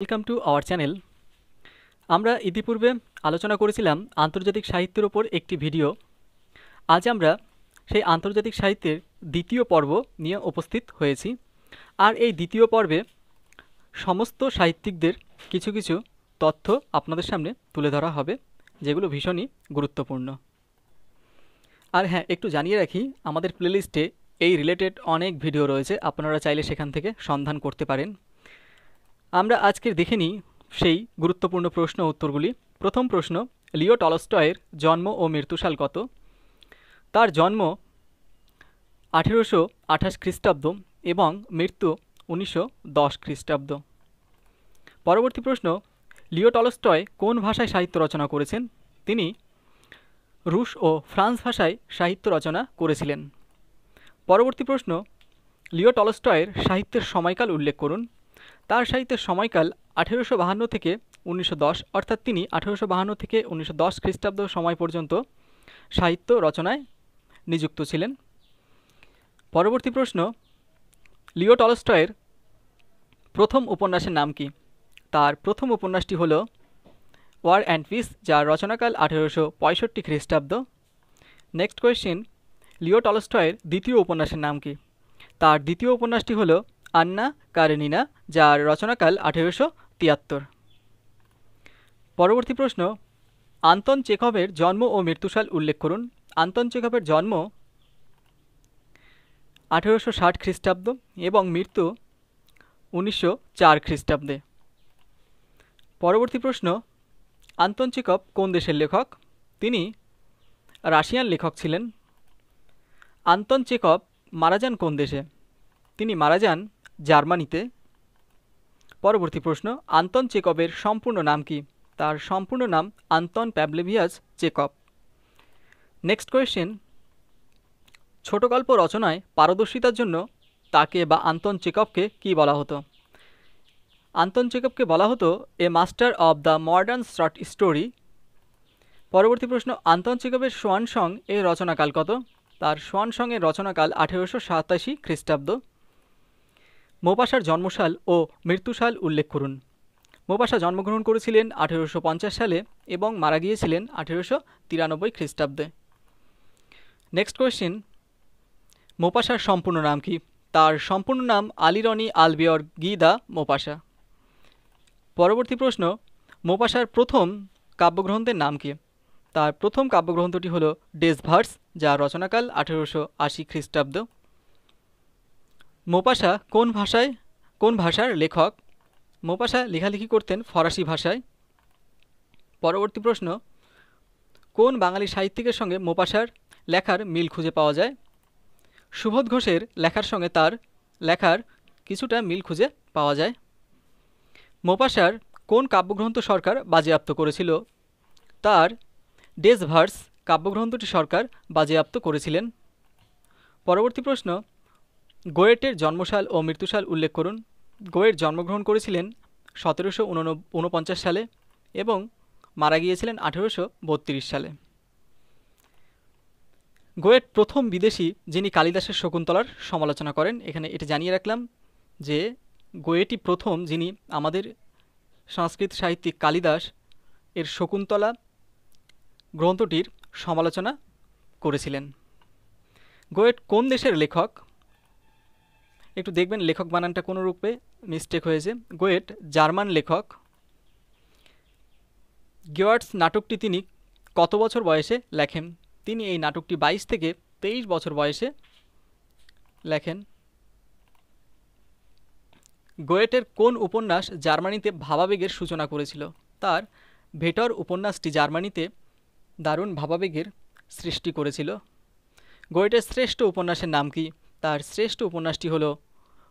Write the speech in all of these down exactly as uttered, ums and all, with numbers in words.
Welcome to our channel आमरा इतिपूर्वे आलोचना करेছিলাম आंतर्जातिक साहित्यर ओपर एक भिडियो आज आमरा सेई आंतर्जातिक साहित्येर द्वितीय पर्व निये उपस्थित होयेछि आर एई द्वितीय पर्वे समस्त साहित्यिकदेर किछु किछु तथ्य आपनादेर सामने तुले धरा होबे जेगुलो भीषण ही गुरुत्वपूर्ण आर हाँ एकटू जानिये राखी आमादेर प्लेलिस्टे एई रिलेटेड अनेक भिडियो रयेछे आपनारा चाइले सेखान थेके सन्धान करते पारेन। आमरा आजकेर देखे निई सेई गुरुत्वपूर्ण प्रश्न उत्तरगुली। प्रथम प्रश्न, लिओ टलस्टयेर जन्म और मृत्युसाल कत? तार जन्म आठारोशो आठाश ख्रीस्टाब्द एवं मृत्यु उन्नीसशो दस ख्रीस्टाब्द। परवर्ती प्रश्न, लिओ टलस्टय कोन भाषाय साहित्य रचना करेछेन? तिनी रूस और फ्रांस भाषाय साहित्य रचना करेछिलेन। परवर्ती प्रश्न, लिओ टलस्टयेर साहित्येर समयकाल उल्लेख करुन। तार साहित्येर समयकाल आठारोशो बाहान्न थेके उन्नीसशो दस अर्थात तिनि आठारोशो बाहान्न थेके उन्नीसशो दस ख्रीस्टाब्द समय पर्यन्त साहित्य रचनाय नियुक्त छिलेन। परवर्ती प्रश्न, लिओ टलस्टयेर प्रथम उपन्यासेर नाम कि? तार प्रथम उपन्यासटी हलो वार एंड पीस जार रचनाकाल आठारोशो पयषट्टि ख्रीस्टाब्द। नेक्स्ट क्वेश्चन, लिओ टलस्टयेर द्वितीय उपन्यासेर नाम कि? तार द्वितीय उपन्यासटी हलो अन्ना कारेनिना जार रचनाकाल आठारोशो तिहत्तर। परवर्ती प्रश्न, आंतन चेखवेर जन्म और मृत्युसाल उल्लेख करुन। आंतन चेखवेर जन्म आठारोशो षाट ख्रीस्टाब्द एवं मृत्यु उन्नीसशो चार ख्रीस्टाब्दे। परवर्ती प्रश्न, आंतन चेखव कोन देशेर लेखक? तिनि राशियान लेखक छिलेन। आंतन चेखव मारा जान कोन देशे? तिनि मारा जान जार्मानीते। परवर्ती प्रश्न, आंतन चेखवेर सम्पूर्ण नाम कि? तार सम्पूर्ण नाम Anton Pavlovich Chekhov. Next question, छोटगल्प रचनाय पारदर्शितार जन्य ताके बा आंतन चेखवके कि बला हतो? आंतन चेखवके बला हतो a master of the modern short story. परवर्ती प्रश्न, आंतन चेखवेर शोयानसंग एर रचनाकाल कत? तार शोयानसंग एर रचनाकाल आठारोशो सताशी ख्रीस्टाब्द। मोपाशांर जन्मसाल और मृत्युसाल उल्लेख करुन। मोपाशां जन्मग्रहण करेছিলেন आठारोशो पंचाश साले और मारा गিয়েছিলেন आठारोशो तिरानब्बे ख्रीस्टाब्दे। नेक्स्ट क्वेश्चन, मोपाशांर सम्पूर्ण नाम कि? तार सम्पूर्ण नाम आलिरनी आलबियर गि दा मोपाशां। परवर्ती प्रश्न, मोपाशांर प्रथम काव्यग्रंथर नाम कि? तार प्रथम काव्यग्रंथटी हलो डेज भार्स जार रचनाकाल आठारोशो आशी ख्रीस्टाब्द। मोपाशां कोन भाषाय कोन भाषार लेखक? मोपाशां लेखालेखी करतें फरासी भाषाय। परवर्ती प्रश्न, कोन बांगाली साहित्यिकेर संगे मोपाशांर लेखार मिल खुंजे पावा जाय? सुबोध घोषेर लेखार संगे तार लेखार किछुटा मिल खुंजे पावा जाय। मोपाशांर कोन काव्यग्रंथ सरकार बाजेयाप्त करेछिलो? तार डेज भार्स काव्यग्रंथटी सरकार बाजेयाप्त करेछिलेन। परवर्ती प्रश्न, गोएटेर जन्मसाल और मृत्युसाल उल्लेख करुन। गोएर जन्मग्रहण करेছিলেন सतरशो ऊनपंचाश साले और मारा गিয়েছিলেন अठारोशो बत्रीस साले। गोएट प्रथम विदेशी जिनि कालिदासेर शकुन्तलार समालोचना करें। एखाने एटा जानिये राखलाम जे गोएटी प्रथम जिनि आमादेर संस्कृत साहित्यिक कालिदास एर शकुन्तला ग्रंथटिर समालोचना करेছিলেন। गोएट कोन देशेर लेखक? एकटू देखें लेखक बनानटा कोनो रूपे मिस्टेक होयेछे। गोएट जार्मान लेखक। गियार्ट्स नाटकटी तिनि कत बछर बयसे लेखेन? तिनि एई नाटकटी बाईश थेके तेईश बछर बयसे लेखेन। गोएटेर कोन उपन्यास जार्मानीते भावावेगेर सूचना करेछिलो? तार भेटर उपन्यासटी जार्मानीते दारुण भावावेगेर सृष्टि करेछिलो। गोएटेर श्रेष्ठ उपन्यासेर नाम कि? तार श्रेष्ठ उपन्यासटी हलो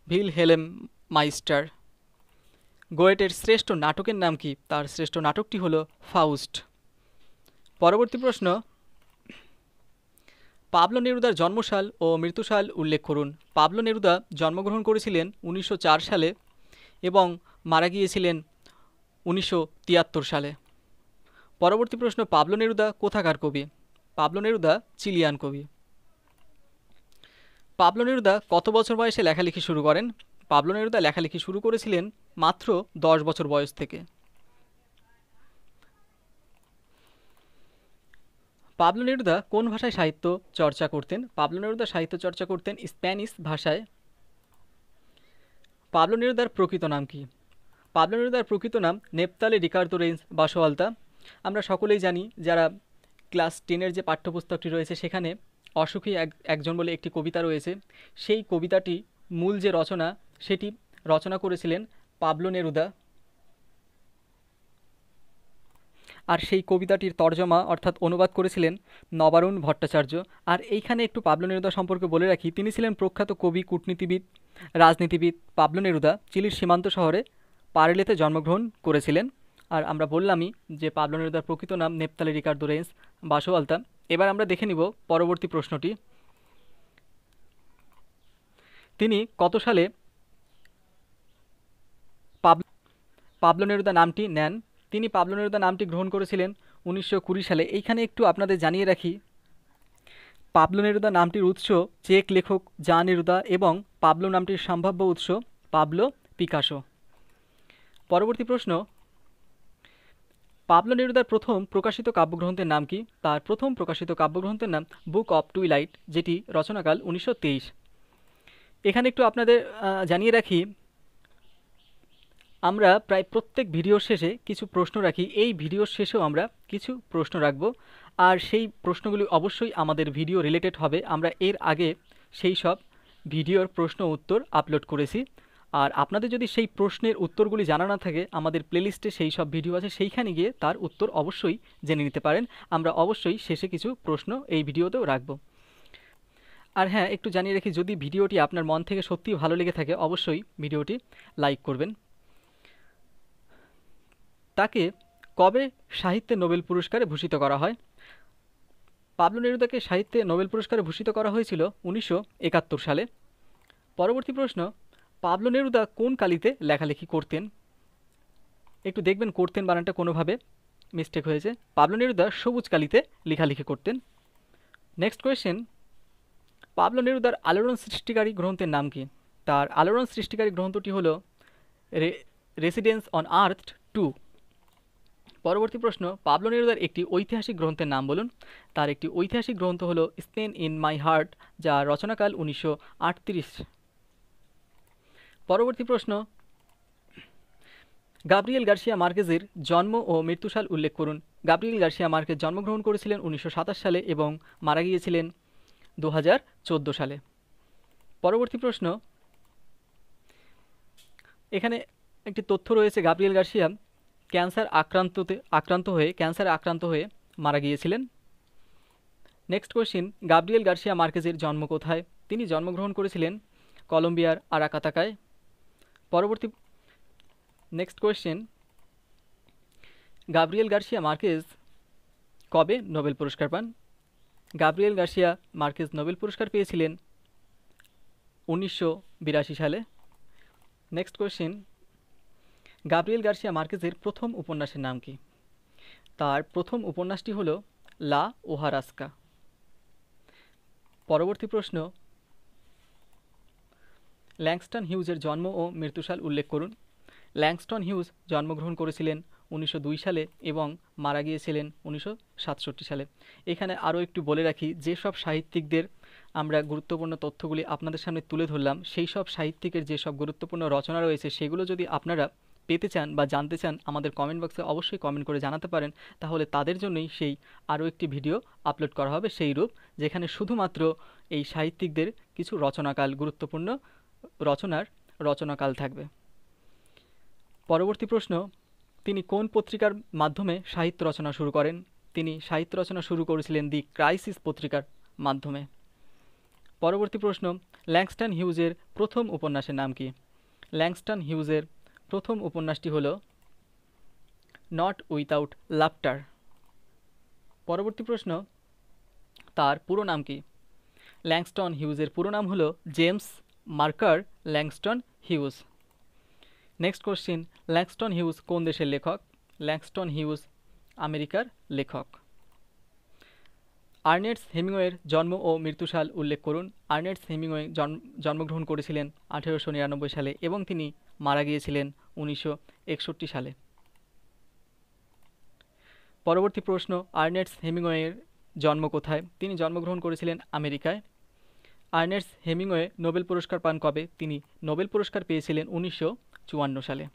विलहेल्म माइस्टार। गोएटेर श्रेष्ठ नाटकेर नाम कि? तार श्रेष्ठ नाटकटी हलो फाउस्ट। परवर्ती प्रश्न, पाब्लो नेरुदार जन्मसाल और मृत्युसाल उल्लेख करुन। पाब्लो नेरुदा जन्मग्रहण करेছিলেন उन्नीसशो चार साले और मारा गিয়েছিলেন उन्नीसशो तिहत्तर साले। परवर्ती प्रश्न, पाब्लो नेरुदा कोथाकार कवि? पाब्लो नेरुदा चिलियान कवि। पाब्लो नेरुदा कत बछर बयसे लेखालेखी शुरू करें? पाब्लो नेरुदा लेखालेखी शुरू करेছিলেন মাত্র দশ বছর বয়স থেকে। পাবলো নেরুদা কোন ভাষায় সাহিত্য চর্চা করতেন? পাবলো নেরুদা সাহিত্য চর্চা করতেন স্প্যানিশ ভাষায়। পাবলো নেরুদার প্রকৃত নাম কি? পাবলো নেরুদার প্রকৃত নাম নেপতালে রিকার্দো রেঞ্জ বাসোয়ালতা। আমরা সকলেই জানি, যারা ক্লাস টেনের যে পাঠ্যপুস্তকটি রয়েছে সেখানে অসুখী এক একজন বলে একটি কবিতা রয়েছে, সেই কবিতাটি মূল যে রচনা সেটি রচনা করেছিলেন পাবলো নেরুদা, আর সেই কবিতাটির তর্জমা অর্থাৎ অনুবাদ করেছিলেন নবারুণ ভট্টাচার্য। আর এইখানে একটু পাবলো নেরুদা সম্পর্কে বলে রাখি, তিনি ছিলেন প্রখ্যাত কবি, কূটনীতিবিদ, রাজনীতিবিদ। পাবলো নেরুদা চিলির সীমান্ত শহরে পারেলেতে জন্মগ্রহণ করেছিলেন। আর আমরা বললামই যে পাবলো নেরুদার প্রকৃত নাম নেপতালে রিকার্দো রেঞ্জ বাসোয়ালতা। এবার আমরা দেখে নিব পরবর্তী প্রশ্নটি, তিনি কত সালে পাবলো নেরুদা নামটি নেন? তিনি পাবলো নেরুদা নামটি গ্রহণ করেছিলেন উনিশশো কুড়ি সালে। এইখানে একটু আপনাদের জানিয়ে রাখি, পাবলো নেরুদা নামটির উৎস চেক লেখক জা নেরুদা এবং পাবলো নামটির সম্ভাব্য উৎস পাবলো পিকাসো। পরবর্তী প্রশ্ন, পাবলো নেরুদার প্রথম প্রকাশিত কাব্যগ্রন্থের নাম কি? তার প্রথম প্রকাশিত কাব্যগ্রন্থের নাম বুক অব টুইলাইট, যেটি রচনাকাল উনিশশো তেইশ। এখানে একটু আপনাদের জানিয়ে রাখি, আমরা প্রায় প্রত্যেক ভিডিওর শেষে কিছু প্রশ্ন রাখি, এই ভিডিওর শেষেও আমরা কিছু প্রশ্ন রাখব, আর সেই প্রশ্নগুলি অবশ্যই আমাদের ভিডিও রিলেটেড হবে। আমরা এর আগে সেই সব ভিডিওর প্রশ্ন উত্তর আপলোড করেছি, আর আপনাদের যদি সেই প্রশ্নের উত্তরগুলি জানা না থাকে, আমাদের প্লেলিস্টে সেই সব ভিডিও আছে, সেইখানে গিয়ে তার উত্তর অবশ্যই জেনে নিতে পারেন। আমরা অবশ্যই শেষে কিছু প্রশ্ন এই ভিডিওতেও রাখব। আর হ্যাঁ, একটু জানিয়ে রাখি, যদি ভিডিওটি আপনার মন থেকে সত্যি ভালো লেগে থাকে অবশ্যই ভিডিওটি লাইক করবেন। তাকে কবে সাহিত্যে নোবেল পুরস্কারে ভূষিত করা হয়? পাবলো নেরুদাকে সাহিত্যে নোবেল পুরস্কারে ভূষিত করা হয়েছিল উনিশশো একাত্তর সালে। পরবর্তী প্রশ্ন, পাবলো নেরুদা কোন কালিতে লেখালেখি করতেন? একটু দেখবেন করতেন বানানটা কোনোভাবে মিস্টেক হয়েছে। পাবলো নেরুদা সবুজ কালিতে লেখালেখি করতেন। নেক্সট কোয়েশ্চেন, পাবলো নেরুদার আলোড়ন সৃষ্টিকারী গ্রন্থের নাম কি? তার আলোড়ন সৃষ্টিকারী গ্রন্থটি হল রেসিডেন্স অন আর্থ টু। পরবর্তী প্রশ্ন, পাবলো নেরুদার একটি ঐতিহাসিক গ্রন্থের নাম বলুন। তার একটি ঐতিহাসিক গ্রন্থ হল স্পেন ইন মাই হার্ট, যার রচনাকাল উনিশশো আটত্রিশ। পরবর্তী প্রশ্ন, গাব্রিয়েল গার্সিয়া মার্কেজের জন্ম ও মৃত্যুসাল উল্লেখ করুন। গাব্রিয়েল গার্সিয়া মার্কেজ জন্মগ্রহণ করেছিলেন উনিশশো সাতাশ সালে এবং মারা গিয়েছিলেন দু হাজার চোদ্দো সালে। পরবর্তী প্রশ্ন, এখানে একটি তথ্য রয়েছে, গাব্রিয়েল গার্সিয়া ক্যান্সার আক্রান্ততে আক্রান্ত হয়ে ক্যান্সারে আক্রান্ত হয়ে মারা গিয়েছিলেন। নেক্সট কোয়েশ্চেন, গাব্রিয়েল গার্সিয়া মার্কেজের জন্ম কোথায়? তিনি জন্মগ্রহণ করেছিলেন কলম্বিয়ার আরাকাতাকায়। পরবর্তী next question, Gabriel Garcia Marquez কবে নোবেল পুরস্কার পান? গাব্রিয়েল গার্সিয়া মার্কেজ নোবেল পুরস্কার পেয়েছিলেন উনিশশো বিরাশি সালে। নেক্সট কোয়েশ্চেন, গাব্রিয়েল গার্সিয়া মার্কেজের প্রথম উপন্যাসের নাম কি? তার প্রথম উপন্যাসটি হল লা ওহারাস্কা। পরবর্তী প্রশ্ন, ল্যাংস্টন হিউজের জন্ম ও মৃত্যুসাল উল্লেখ করুন। ল্যাংস্টন হিউজ জন্মগ্রহণ করেছিলেন উনিশশো দুই সালে এবং মারা গিয়েছিলেন উনিশশো সাতষট্টি সালে। এখানে আরও একটু বলে রাখি, যেসব সাহিত্যিকদের আমরা গুরুত্বপূর্ণ তথ্যগুলি আপনাদের সামনে তুলে ধরলাম, সেই সব সাহিত্যিকের যেসব গুরুত্বপূর্ণ রচনা রয়েছে সেগুলো যদি আপনারা পেতে চান বা জানতে চান, আমাদের কমেন্ট বক্সে অবশ্যই কমেন্ট করে জানাতে পারেন, তাহলে তাদের জন্যই সেই আরও একটি ভিডিও আপলোড করা হবে সেই রূপ, যেখানে শুধুমাত্র এই সাহিত্যিকদের কিছু রচনাকাল, গুরুত্বপূর্ণ রচনার রচনাকাল থাকবে। পরবর্তী প্রশ্ন, তিনি কোন পত্রিকার মাধ্যমে সাহিত্য রচনা শুরু করেন? তিনি সাহিত্য রচনা শুরু করেছিলেন দি ক্রাইসিস পত্রিকার মাধ্যমে। পরবর্তী প্রশ্ন, ল্যাংস্টন হিউজের প্রথম উপন্যাসের নাম কি? ল্যাংস্টন হিউজের প্রথম উপন্যাসটি হল নট উইথাউট লাফটার। পরবর্তী প্রশ্ন, তার পুরো নাম কি? ল্যাংস্টন হিউজের পুরো নাম হল James Mercer Langston Hughes. Next question, Langston Hughes কোন দেশের লেখক? ল্যাংস্টন হিউজ আমেরিকার লেখক। আর্নেস্ট হেমিংওয়ের জন্ম ও মৃত্যুসাল উল্লেখ করুন। আর্নেস্ট হেমিংওয়ে জন্ম জন্মগ্রহণ করেছিলেন আঠেরোশো নিরানব্বই সালে এবং তিনি মারা গিয়েছিলেন उन्नीस सौ इकसठ साले। परवर्ती प्रश्न आर्नेस्ट हेमिंगवेर जन्म कोथाय? तिनी जन्मग्रहण करेछिलेन आमेरिकाय। आर्नेस्ट हेमिंगवे नोबेल पुरस्कार पान कबे? तिनी नोबेल पुरस्कार पेयेछिलेन उन्नीस सौ चुवान्न साले।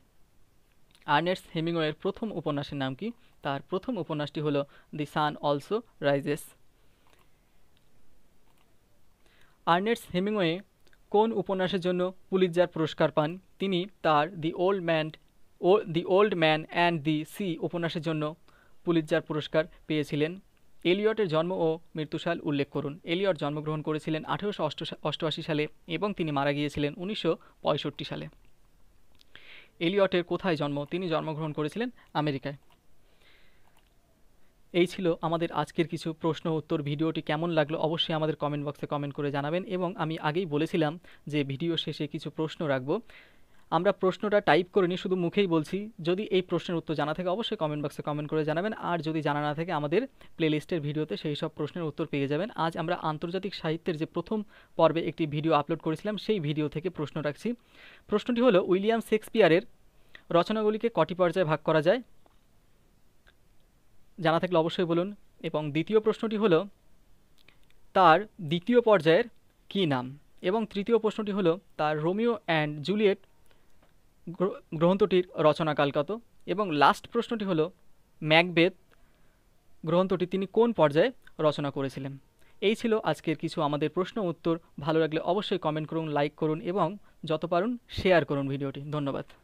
आर्नेस्ट हेमिंगवेर प्रथम उपन्यासेर नाम कि? तार प्रथम उपन्यासटी हलो the sun also rises. Ernest Hemingway कोन उपन्यासेर जन्य पुलित्जार पुरस्कार पान? तिनी तार the old man the old man and the sea उपन्यासेर जन्य पुलित्जार पुरस्कार पेयेछिलेन। एलियटेर जन्म और मृत्युसाल उल्लेख करुन। एलियट जन्मग्रहण करेछिलेन अठारोशो अष्टआशी साले एबं तिनी मारा गियेछिलेन उन्नीस सौ पঁয়ষট্টি साले। एलियटेर कोथाय जन्म? तिनी जन्मग्रहण करेछिलेन आमेरिकाय। এই ছিল আমাদের আজকের কিছু প্রশ্ন উত্তর। ভিডিওটি কেমন লাগলো অবশ্যই আমাদের কমেন্ট বক্সে কমেন্ট করে জানাবেন এবং আমি আগেই বলেছিলাম যে ভিডিও শেষে কিছু প্রশ্ন রাখব। আমরা প্রশ্নটা টাইপ করিনি, শুধু মুখেই বলছি। যদি এই প্রশ্নের উত্তর জানা থাকে অবশ্যই কমেন্ট বক্সে কমেন্ট করে জানাবেন, আর যদি জানা না থাকে আমাদের প্লেলিস্টের ভিডিওতে সেই সব প্রশ্নের উত্তর পেয়ে যাবেন। আজ আমরা আন্তর্জাতিক সাহিত্যের যে প্রথম পর্বে একটি ভিডিও আপলোড করেছিলাম সেই ভিডিও থেকে প্রশ্ন রাখছি। প্রশ্নটি হলো উইলিয়াম শেক্সপিয়ারের রচনাগুলিকে কটি পর্যায়ে ভাগ করা যায়? জানা থাকলে অবশ্যই বলুন। এবং দ্বিতীয় প্রশ্নটি হলো তার দ্বিতীয় পর্যায়ের কী নাম? এবং তৃতীয় প্রশ্নটি হলো তার রোমিও অ্যান্ড জুলিয়েট গ্রন্থটির রচনাকাল কত? এবং লাস্ট প্রশ্নটি হলো ম্যাকবেথ গ্রন্থটি তিনি কোন পর্যায়ে রচনা করেছিলেন? এই ছিল আজকের কিছু আমাদের প্রশ্ন উত্তর। ভালো লাগলে অবশ্যই কমেন্ট করুন, লাইক করুন এবং যত পারুন শেয়ার করুন ভিডিওটি। ধন্যবাদ।